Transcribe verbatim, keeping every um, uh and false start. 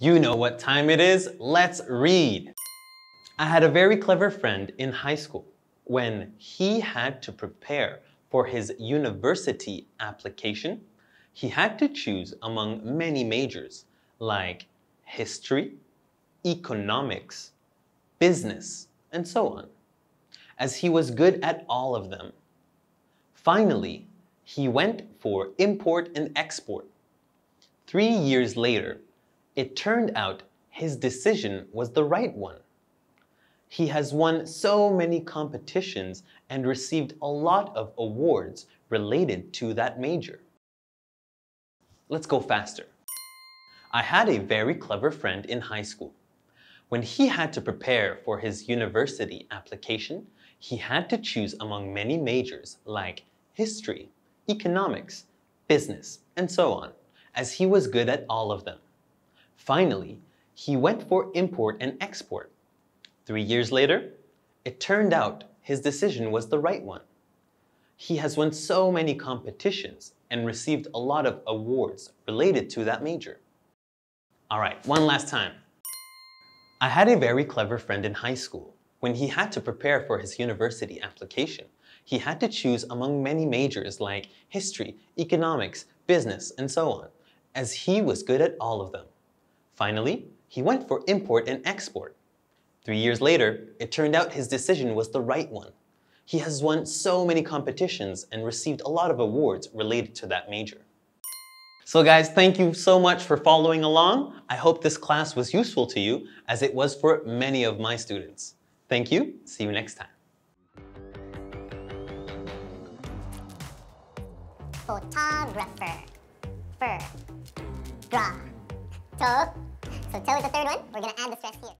You know what time it is, let's read. I had a very clever friend in high school. When he had to prepare for his university application, he had to choose among many majors like history, economics, business, and so on, as he was good at all of them. Finally, he went for import and export. Three years later, it turned out his decision was the right one. He has won so many competitions and received a lot of awards related to that major. Let's go faster. I had a very clever friend in high school. When he had to prepare for his university application, he had to choose among many majors like history, economics, business, and so on, as he was good at all of them. Finally, he went for import and export. Three years later, it turned out his decision was the right one. He has won so many competitions and received a lot of awards related to that major. All right, one last time. I had a very clever friend in high school. When he had to prepare for his university application, he had to choose among many majors like history, economics, business, and so on, as he was good at all of them. Finally, he went for import and export. Three years later, it turned out his decision was the right one. He has won so many competitions and received a lot of awards related to that major. So guys, thank you so much for following along. I hope this class was useful to you, as it was for many of my students. Thank you. See you next time. Photographer. Fur. Draw. Toe. So toe is the third one. We're going to add the stress here.